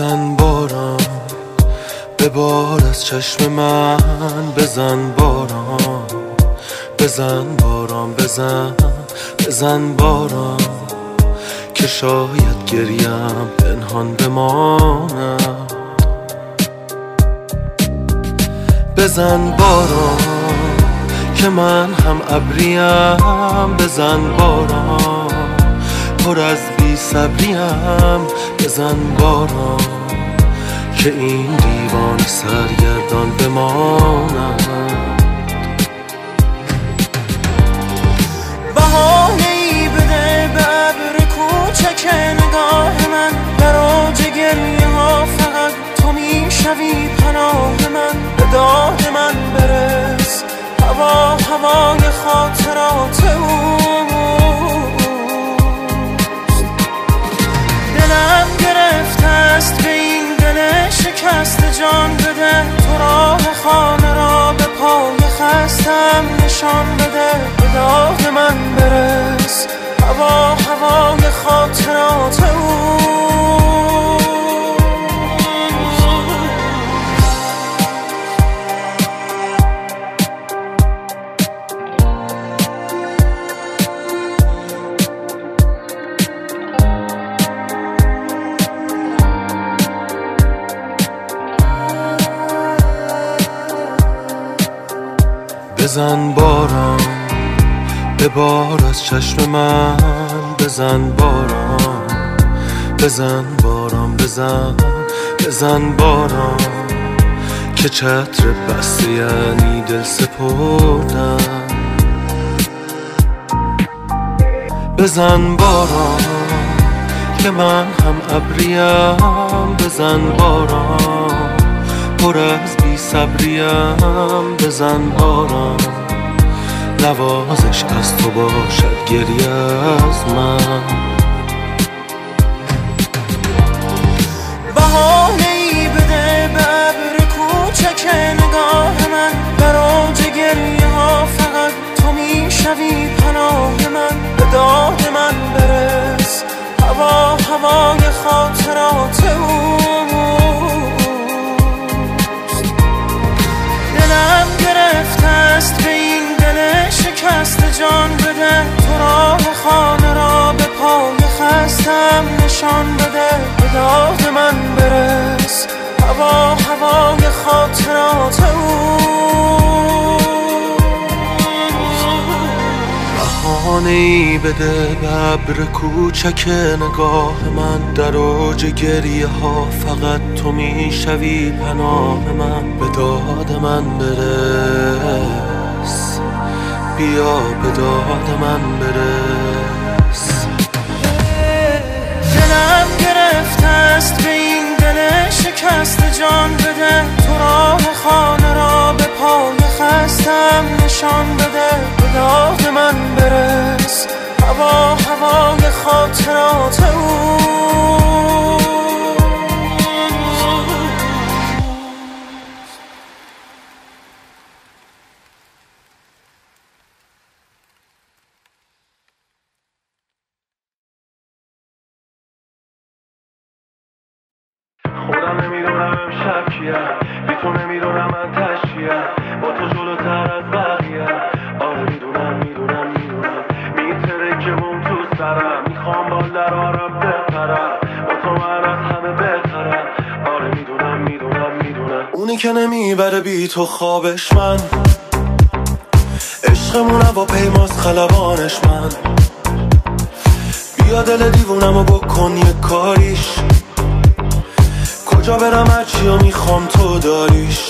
بزن باران ببار از چشم من، بزن باران، بزن باران، بزن، بزن باران که شاید گریم پنهان بمانم. بزن باران که من هم ابریم، بزن باران پر از بی صبریم، بزن باران که این دیوانه سرگردان بمانم. بهانه ای بده به ابر کوچک نگاه من، در اوج گریه ها فقط تو میشوی پناه من. به داد من برس هوا، هوای خاطرات اوست. دلم گرفته است به این دل شکست، جان بده تو راه خانه را به پای خستم نشان بده. به داد من برس هوا، هوای خاطرات اوست. بزن باران ببار از چشم من، بزن باران، بزن باران، بزن، بزن باران که چتر بسته یعنی دل سپردم. بزن باران که من هم ابریم، بزن باران پر از بی صبریم، بزن باران نوازش از تو باشد گریه از من. بهانه ای بده به ابر کوچک نگاه من، در اوج گریه ها فقط تو میشوی پناه من. به داد من برس هوا، هوای خاطرات اوست. دلم گرفته است به این دل شکست، جان بده تو راه خانه را به پای خستم نشان بده. به داد من برس هوا، هوای خاطرات اوست. بهانه ای بده به ابر کوچک نگاه من، در اوج گریه ها فقط تو میشوی پناه من. به داد من برس، بیا به داد من برس. دلم گرفته است به این دل شکست، جان بده تو راه خانه را به پای خستم نشان بده. به داد من برس هوا، هوای خاطرات او. خودم نمیدونم امشب کیم، بی تو نمیدونم من تشکیم، با تو جلوتر از بقیه. آره میدونم، میدونم، میدونم، میترکمون تو سرم، میخوام با درارم بپرم، با تو من از همه بهترم. آره میدونم، میدونم، میدونم، اونی که نمیبره بی تو خوابش من، عشقمون با پیماست خلبانش من. بیا دل دیوونم و بکن یک کاریش، کجا برم هرچی و میخوام تو داریش.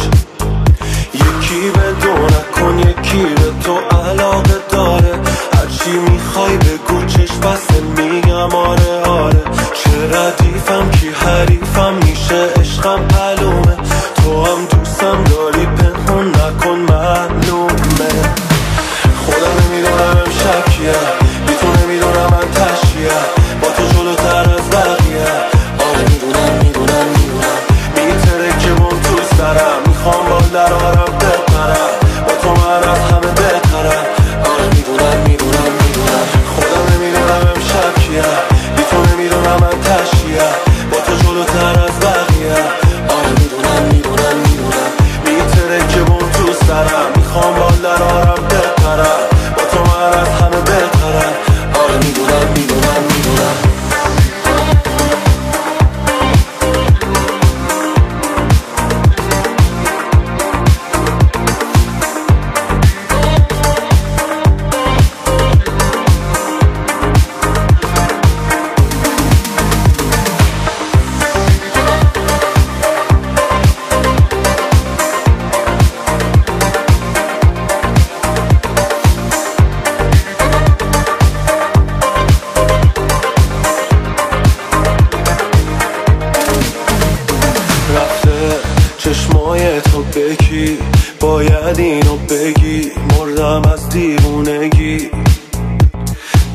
یکی به دو نکن، یکی به تو علاقه داره، هرچی میخوای بگو چشم بسته میگم آره آره. چه ردیفم کی حریفم میشه عشقم علومه، تو هم دوستم داری پنهون نکن معلومه. خودم نمیدونم امشب کیم، بی تو نمیدونم من تشکیم، با تو جلوتر از بقیه. میخوام با درارم بپرم، با تو من از همه بهترم. آره میدونم، میدونم، میدونم، خودم نمیدونم امشب کیم، بی تو نمیدونم من تشکیم، با تو جلوتر از بقیه.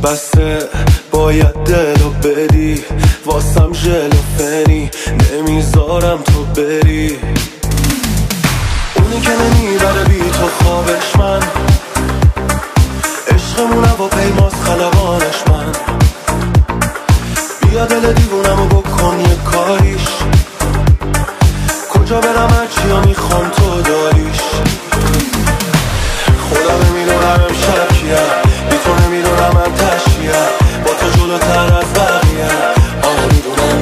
بسه باید دلو بدی، واسم جلوفنی نمیذارم تو بری. اونی که نمیبره بی تو خوابش من، عشقمون و پیماز خلبانش من. بیا دل دیوونم و بکن یه کاریش، کجا برم هر چیا میخوام تو داریش. خودم نمیدونم امشب کیم، بی تو نمیدونم من تشکیم، با تو جلوتر از بقیه. آه میدونم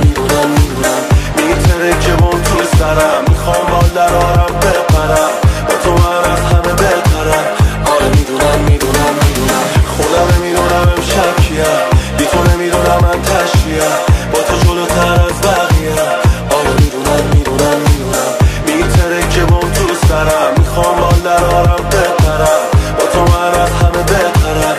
میگی ترک جبون تو سرم، میخوام بال در آرم بپرم، با تو من از همه بهترم. آه میدونم خودم نمیدونم امشب کیم، بی تو نمیدونم من تشکیم، با تو جلوتر از بقیه. آه میدونم میگی ترک جبون تو سرم، میخوام بال در آرم بپرم، با تو من از همه بهترم.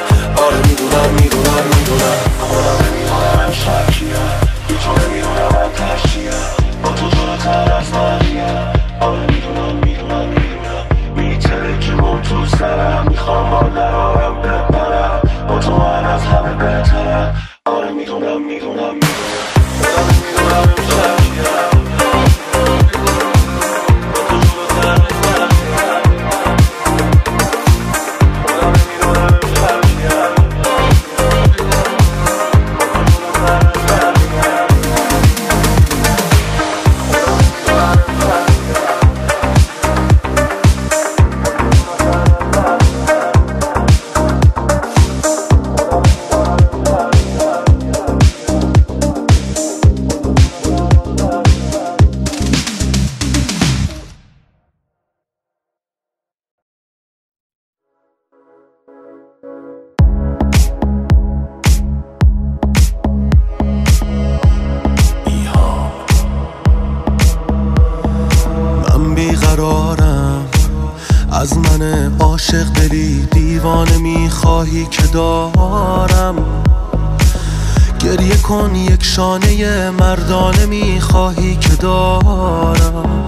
شانه مردانه میخواهی که دارم،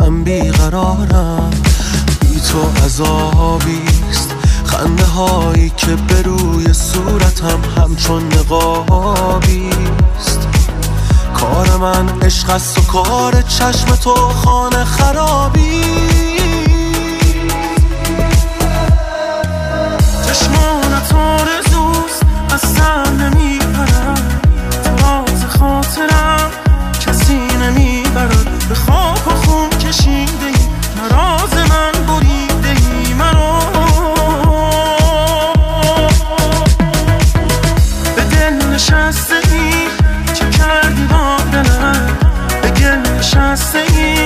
من بیقرارم. بی تو عذابیست خنده هایی که به روی صورتم همچون نقابیست. کار من عشق است و کار چشم تو خانه خرابی. چشمانت آرزوست از سر نمیپرم، خاطرم کسی نمیبرد. به خاک و خون کشیده ای، نراز من بریده ای منو. به دل نشسته ای چه کردی با دلم، به گل نشسته ای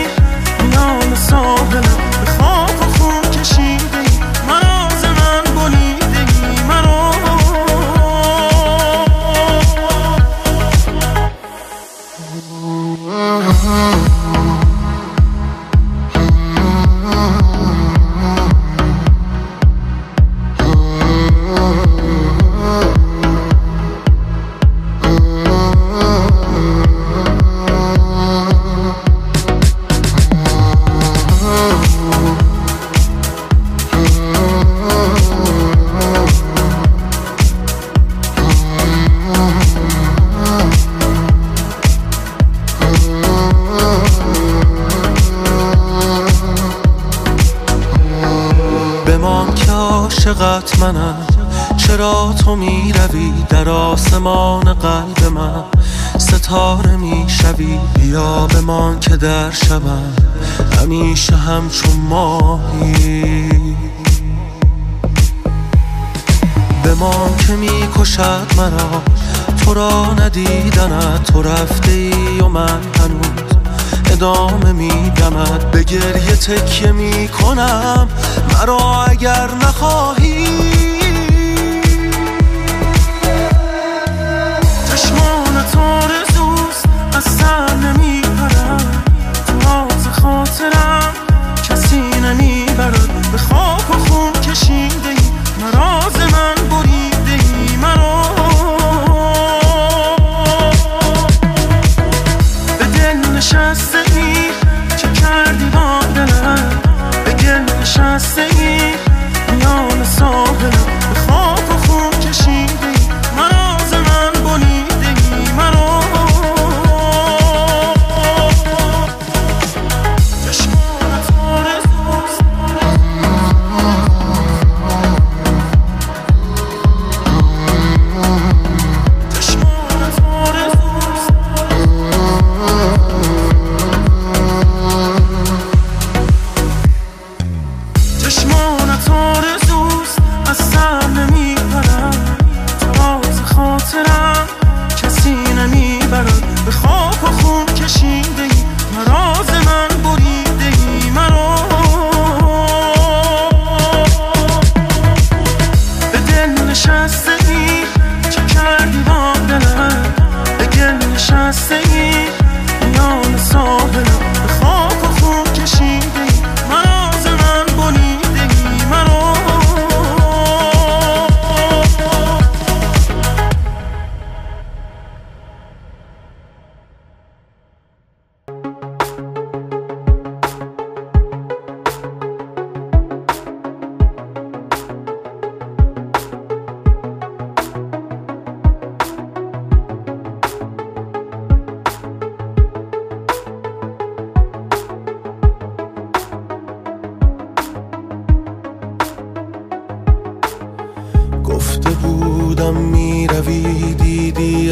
میان ساحلم. به خاک و خون کشیده ای، نراز من بریده ای منو. منم. چرا تو می روی در آسمان قلب من، ستاره می شوی. بیا بمان که در شبم همیشه همچون ماهی. بمان که می کشد مرا تو را ندیدنت، تو رفتی و من هنوز ادامه میدمد. به گریه تکیه می کنم مرا اگر نخواهی. چشمانت آرزوست از سر نمیبرد، تو راز خاطرم کسی نمیبرد. به خاک و خون کشیده ای، نراز من بریده ای مرا. به دل نشسته ای چه کردی با دلم، به گل نشسته ای میان ساحلم.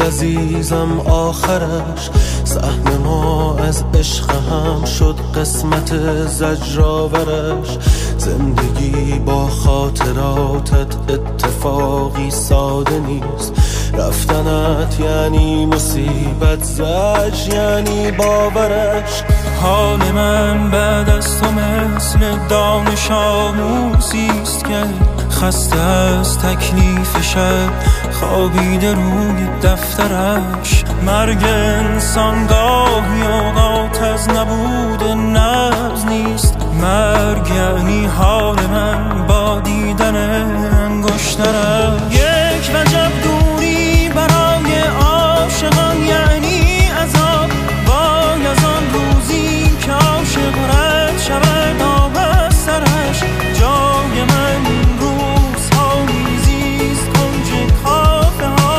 عزیزم آخرش سهم ما از عشق هم شد قسمت زجرآورش. زندگی با خاطراتت اتفاقی ساده نیست، رفتنت یعنی مصیبت، زجر یعنی باورش. حال من بعد از تو مثل دانش آموزیست که خسته از تکلیف شب خوابیده روی دفترش. مرگ انسان گاهی اوقات از نبود نبض نیست، مرگ یعنی حال من با دیدن انگشترش. یک وجب دوری برای عاشقان یعنی عذاب، وای از آن روزی که عاشق رد شود آب از سرش. جای من این روزها میزیست کنج کافه ها،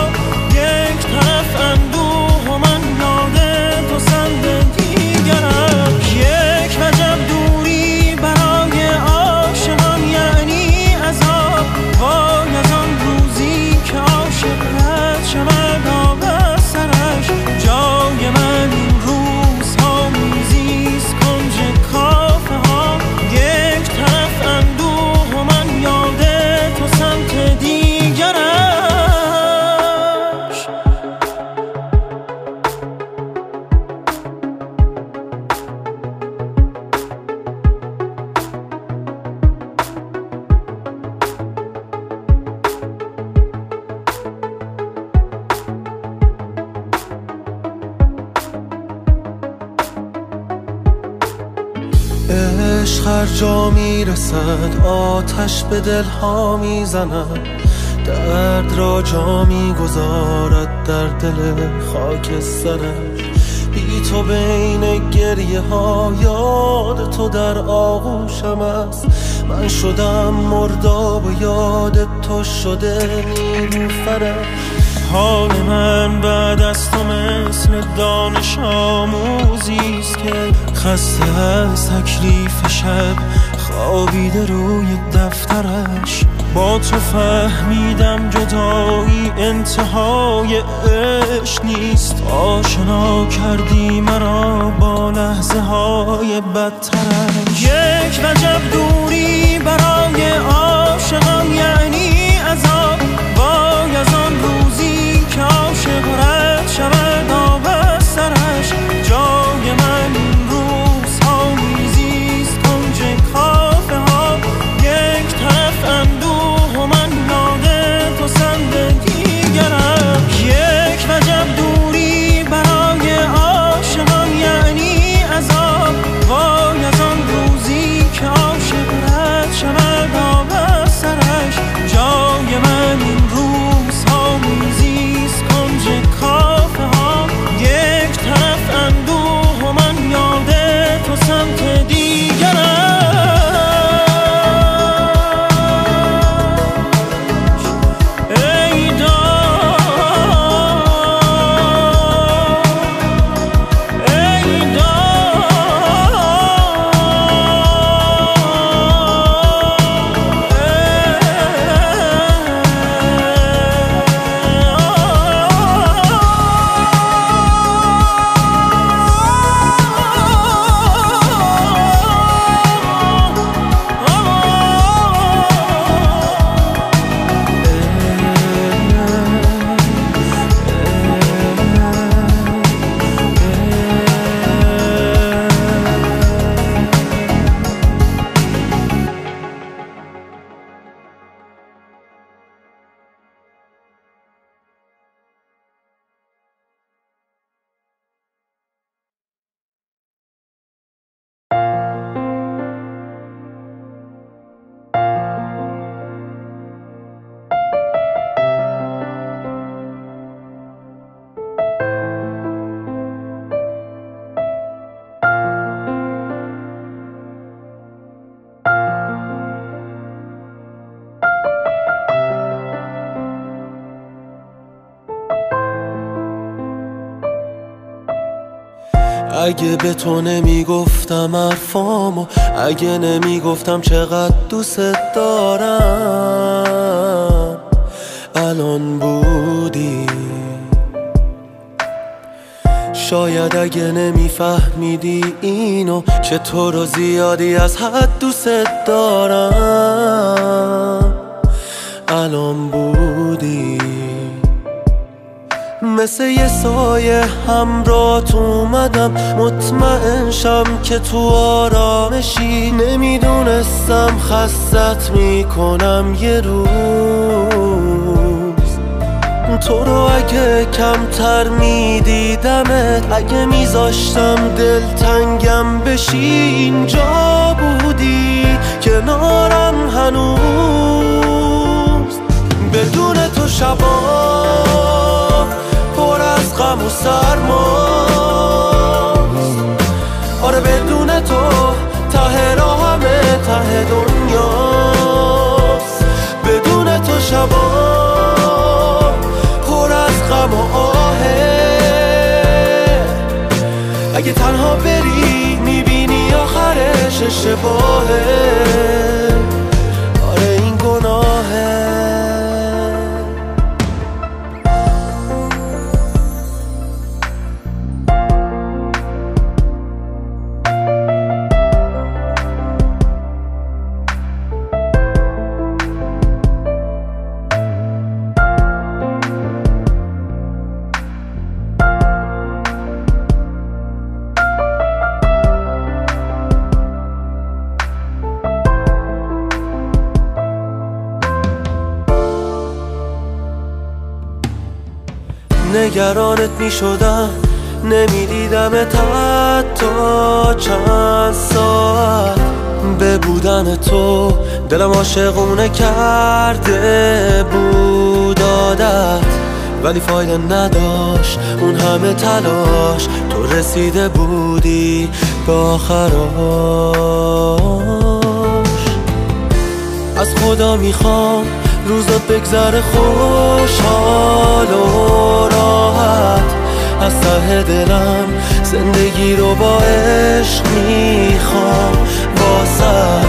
یک طرف اندوه و من ناله تو سند دیگرش. یک وجب دوری برای عاشقان یعنی عذاب، وای از آن روزی که عاشق رد شود آب از سرش. جای من این روزها میزیست کنج کافه ها، یک طرف اندوه و من یاده تو سمت دیگرش. عشق هر جا میرسد آتش به دلها میزند، درد را جا میگذارد در دل خاکسترش. بی تو بین گریه ها یاد تو در آغوشم است، من شدم مرداب و یاد تو شده نیلوفرش. حال من بعد از تو مثل دانش آموزیست که خسته از تکلیف شب خوابیده روی دفترش. با تو فهمیدم جدایی انتهای عشق نیست، آشنا کردی مرا با لحظه های بدترش. یک وجب دوری برای عاشقان یعنی عذاب، وای از آن روزی که عاشق رد شود آب از سرش. جای من این روزها میزیست کنج کافه ها، یک طرف اندوه و من ناله تو سند دیگرش. یک وجب دوری برای عاشقان یعنی عذاب، وای از آن روزی که عاشق رد شود آب از سرش. جای من این روزها میزیست کنج کافه ها، یک طرف اندوه و من یاده تو سمت دیگرش. ای داش، ای اگه به تو نمیگفتم حرفامو، اگه نمیگفتم چقدر دوست دارم، الان بودی شاید اگه نمیفهمیدی اینو چطور و زیادی از حد دوست دارم، الان بودی مثل یه سایه همراهت اومدم، مطمئن شم که تو آرامشی، نمیدونستم خستت میکنم یه روز، تو رو اگه کمتر میدیدمت، اگه میذاشتم دلتنگم بشی، اینجا بودی کنارم هنوز، بدون تو شبا غم و سرماست، آره بدون تو ته راه همه ته دنیاست، بدون تو شبا پر از غم و آهه، اگه تنها بری میبینی آخرش اشتباهه، آره این گناهه. نگرانت می شدم، نمی دیدمت حتی چند ساعت، به بودن تو دلم عاشقونه کرده بود عادت، ولی فایده نداشت اون همه تلاش، تو رسیده بودی به آخراش، از خدا میخوام روزا بگذره خوشحال و راحت، از ته دلم زندگی رو با عشق میخوام واسد،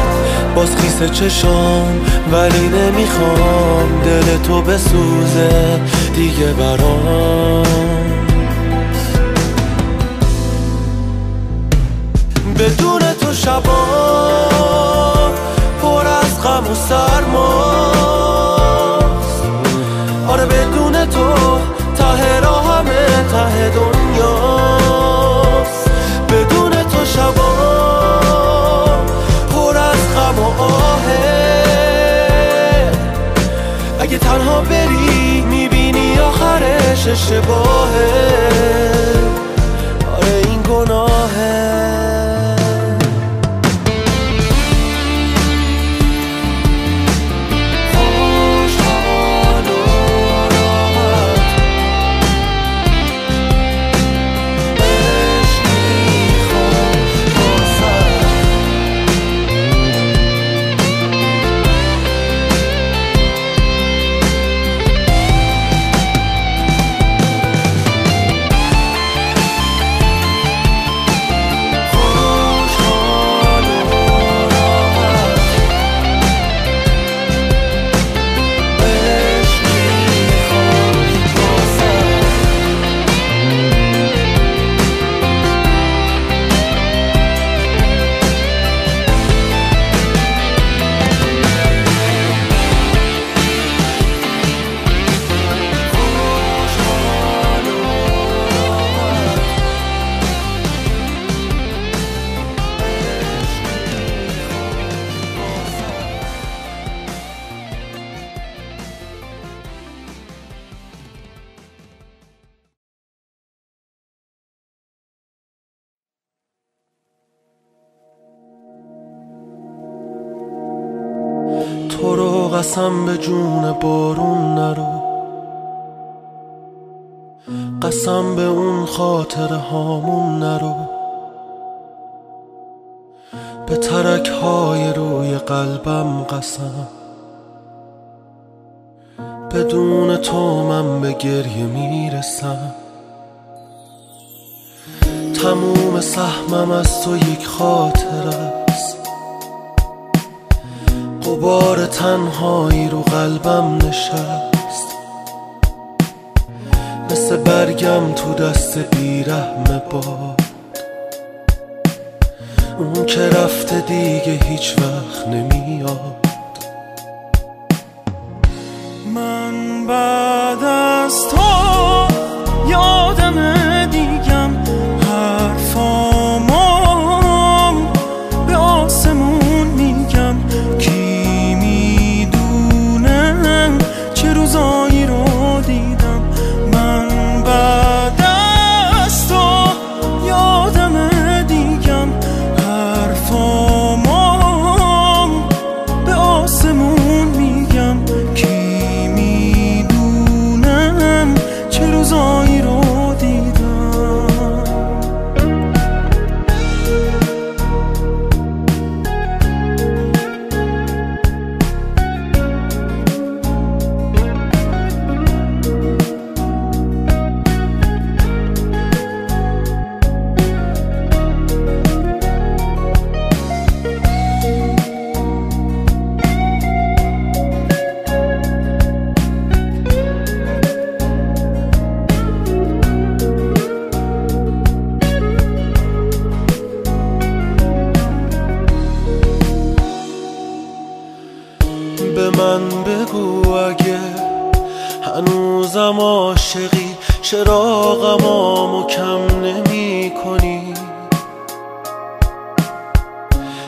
باز خیس چشام ولی نمیخوام دل تو بسوزه دیگه برام، بدون تو شبام پر از غم و سرما، آره بدون تو ته راه همه ته دنیاست، بدون تو شبا پر از غم و آهه، اگه تنها بری میبینی آخرش اشتباهه، آره این گناهه. قسم به جون بارون نرو، قسم به اون خاطر هامون نرو، به ترک های روی قلبم قسم، بدون تو من به گریه میرسم، تموم سهمم از تو یک خاطره، بار تنهایی رو قلبم نشست، مثل مثل برگم تو دست بیرحم باد. اون که رفته دیگه هیچ وقت نمیاد. من بعد از تو یادم دیگم، حرفامو به آسمون میگم. کی میدونه چه روزایی رو دیدم. من بعد از تو یادم دیگم، حرفامو به آسمون میگم. کی میدونه چه روزایی رو به من بگو اگه هنوزم عاشقی، چراغمامو کم نمی کنی.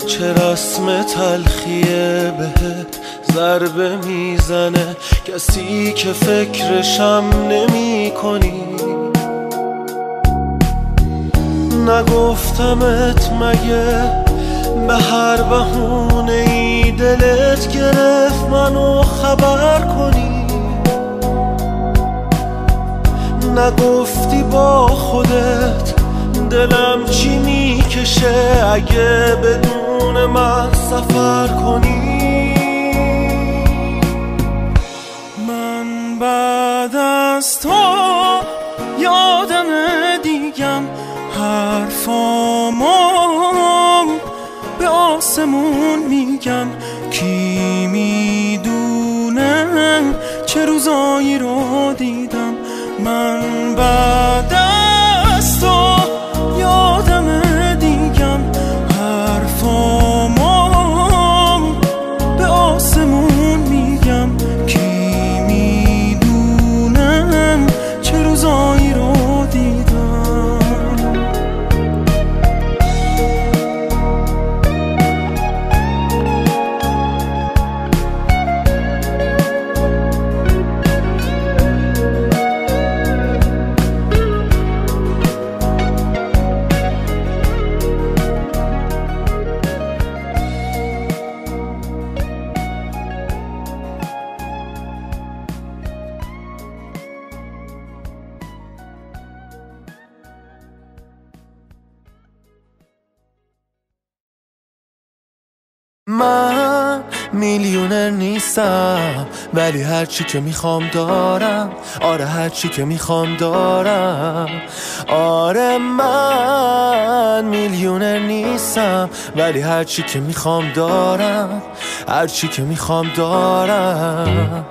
چه رسم تلخیه بهت ضربه میزنه، کسی که فکرشم نمی کنی. نگفتمت مگه به هر بهونه ای دلت گرفت منو خبر کنی؟ نگفتی با خودت دلم چی میکشه اگه بدون من سفر کنی؟ من بعد از تو یادم دیگم، حرفامو به آسمون میگم. کی میدونه چه روزایی رو دیدم. من بعد از تو یادم دیگم، حرفامو به آسمون میگم. کی میدونه چه روزایی رو من میلیونر نیستم، ولی هرچی که میخوام دارم. آره هرچی که میخوام دارم. آره من میلیونر نیستم، ولی هرچی که میخوام دارم. هرچی که میخوام دارم.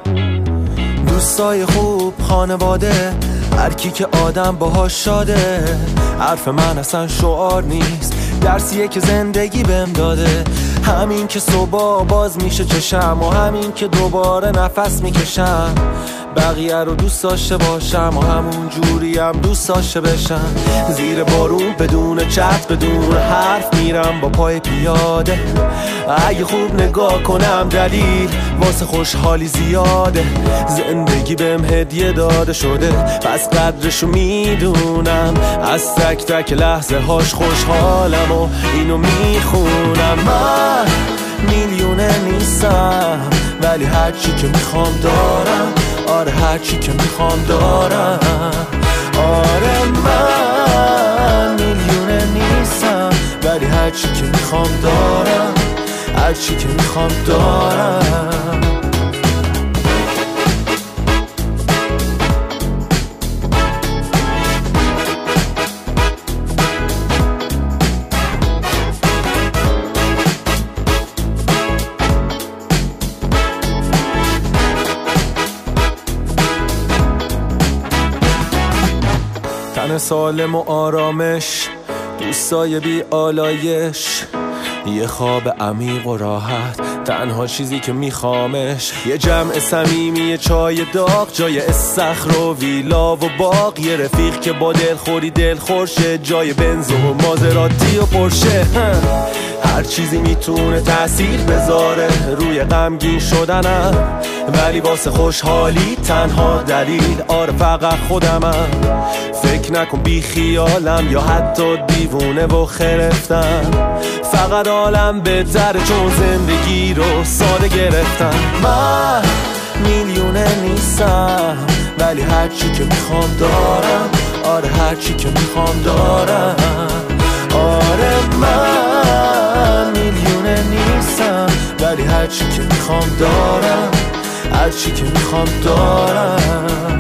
دوستای خوب، خانواده، هرکی که آدم باهاش شاده. حرف من اصلا شعار نیست، درسیه که زندگی بهم داده. همین که صبح باز میشه چشم و همین که دوباره نفس میکشم. بقیه رو دوست داشته باشم و همون جوری هم دوست داشته بشم. زیر بارون بدون چت بدون حرف میرم با پای پیاده. اگه خوب نگاه کنم دلیل واسه خوشحالی زیاده. زندگی بهم هدیه داده شده پس قدرشو میدونم. از تک تک لحظه هاش خوشحالم و اینو میخونم. من میلیونر نیستم، ولی هرچی که میخوام دارم. آره هرچی که میخوام دارم. آره من میلیونر نیستم، ولی هرچی که میخوام دارم. هرچی که میخوام دارم. خونه سالم و آرامش، دوستای بی آلایش، یه خواب عمیق و راحت، تنها چیزی که میخوامش. یه جمع صمیمی، یه چای داغ، جای استخر و ویلا و باغ، یه رفیق که با دلخوری دلخورشه، جای بنز و مازراتی و پورشه. هر چیزی میتونه تأثیر بذاره روی غمگین شدنم، ولی واسه خوشحالی تنها دلیل آره فقط خودمم. فکر نکن بی خیالم یا حتی دیوونه و خرفتم، فقط عالم بهتره چون زندگی رو ساده گرفتم. من میلیونر نیستم، ولی هرچی که میخوام دارم، آره هرچی که میخوام دارم. آره من میلیونر نیستم، ولی هرچی که میخوام دارم، هرچی که میخوام دارم.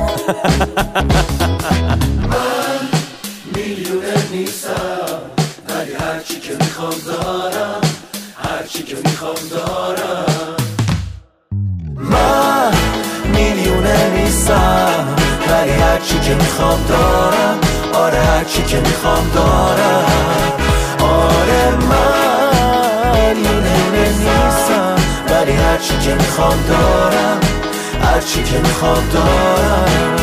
من میلیونر نیستم، ولی هرچی که میخوام دارم، هرچی که میخوام دارم. من میلیونر نیستم، ولی هرچی که میخوام دارم، آره هرچی که میخوام دارم. آره من میلیونر نیستم، ولی هرچی که میخوام دارم، هرچی که میخوام دارم.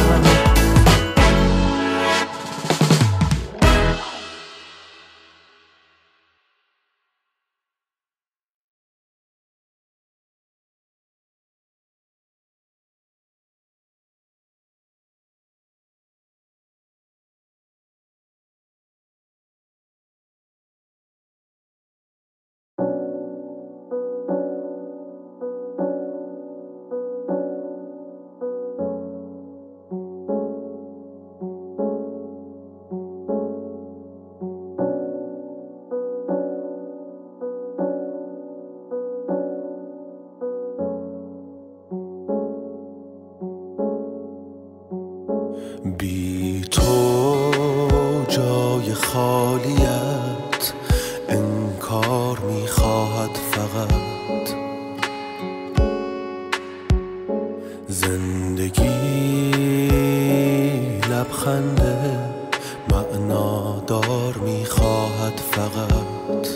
بی تو جای خالیت انکار میخواهد، فقط زندگی لبخنده معنادار میخواهد، فقط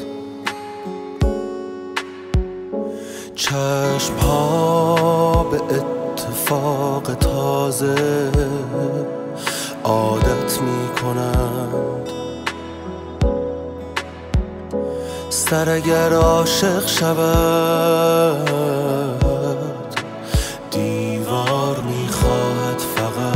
چشمها به اتفاق تازه عادت میکنند. سر اگر عاشق شود دیوار میخواهد، فقط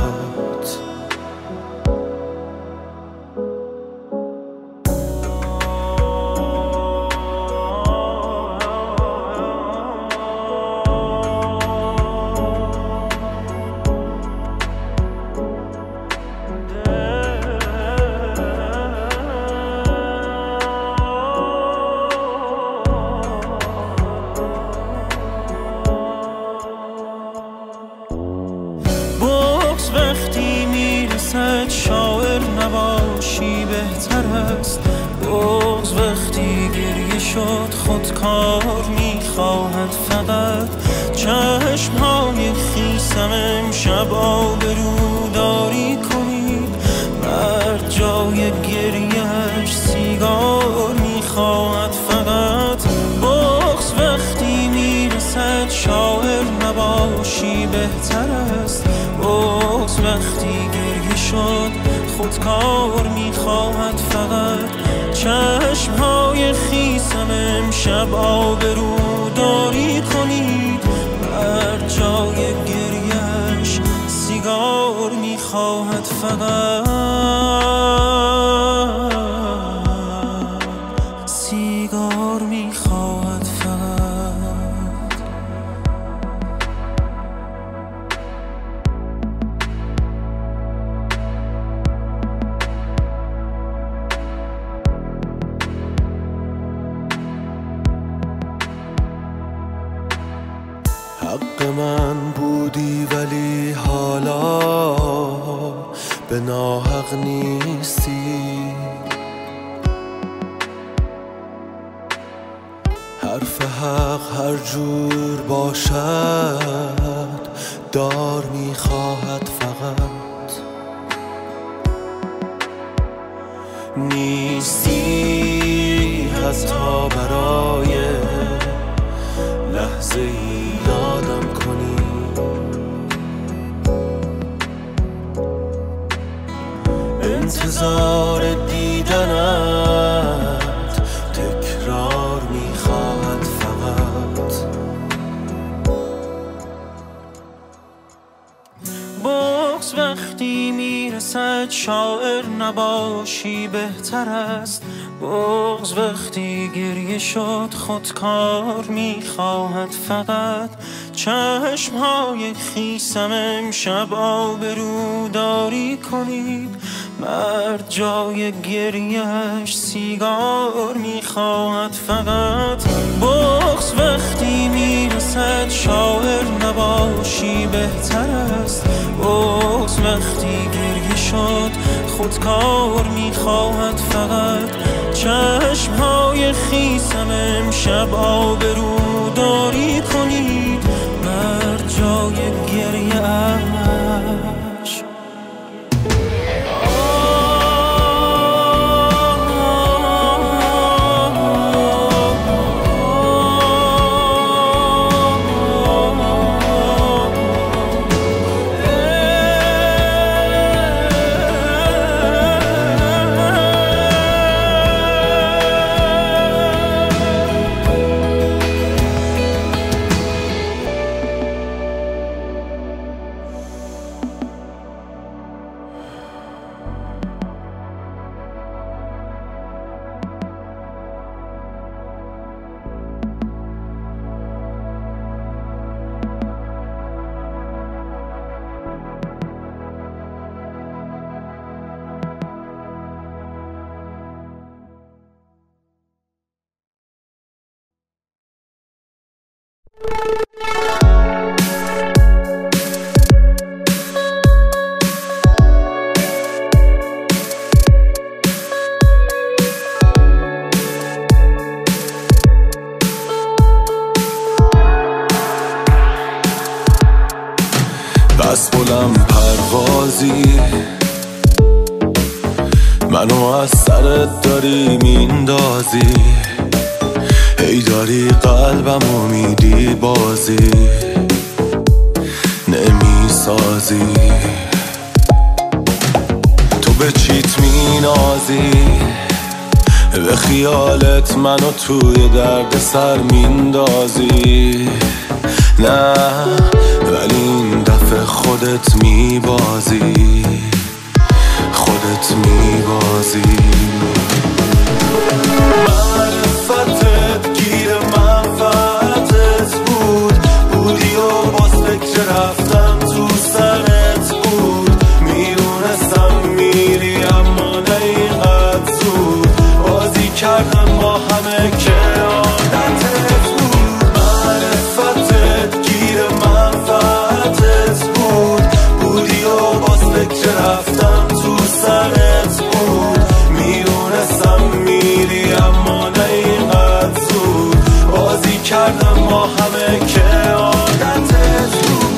خودکار میخواهد، فقط چشمهای خیسم امشب آبروداری کنید. بر جای گریهش سیگار میخواهد، فقط بغض وقتی میرسد شاعر نباشی بهتر است. بغض وقتی گریه شد خودکار میخواهد، فقط چشمهای خیسم امشب آبروداری کنید. بر جای گریهش سیگار میخواهد، فقط سیگار میخواهد، فقط بودی ولی حالا به ناحق نیستی. حرف حق هر جور باشد دار میخواهد، فقط نیستی حتی برای لحظه ای یادم کنی. انتظار دیدنت تکرار میخواهد، فقط بغض وقتی میرسد شاعر نباشی بهتر است. بغض وقتی گریه شد خودکار میخواهد، فقط چشمهای خیسم امشب آبروداری کنید. مرد جای گریهش سیگار میخواهد، فقط بغض وقتی میرسد شاعر نباشی بهتر است. بغض وقتی گریه شد خودکار میخواهد، فقط چشمهای خیسم امشب آبروداری کنید. مرد جای گریه‌اش منو از سرت داری میندازی، هی داری قلبمو میدی بازی، نمیسازی. تو به چیت مینازی، به خیالت منو توی درد سر میندازی. نه ولی این دفعه خودت میبازی، خودت میبازی. معرفتت گیر منفعتت بود، بودی و باز فکر رفتم تو سرت بود. میدونستم میری اما دقیقت زود، بازی کردم با همه که عادتت بود. معرفتت گیر منفعتت بود، بودی و باز فکر رفتم تو سرت بود. میدونستم میری اما دقیقت زود، بازی کردم با همه که عادتت بود.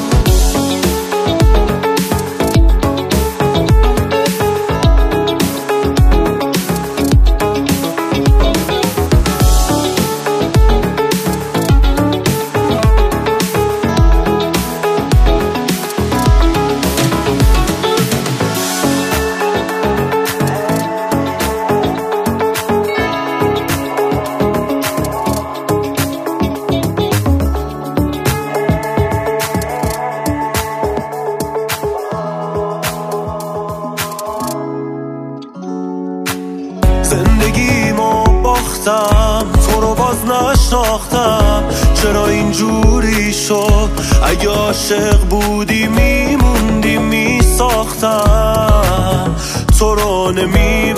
چرا اینجوری شد؟ اگه عاشق بودی میموندی، میساختم تو رو نمیباختم.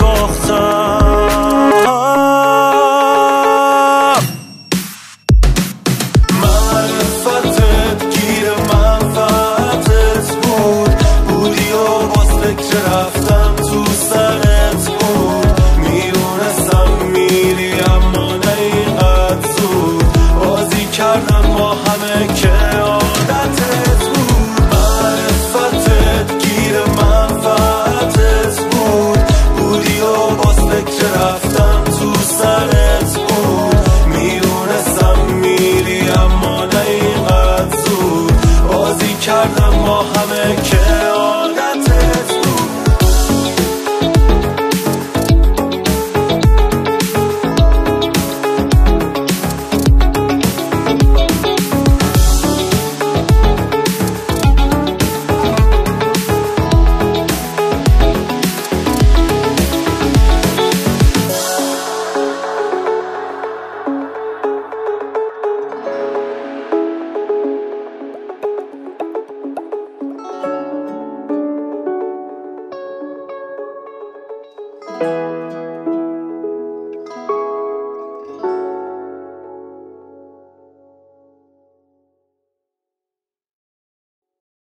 معرفتت گیر منفعتت ما همه که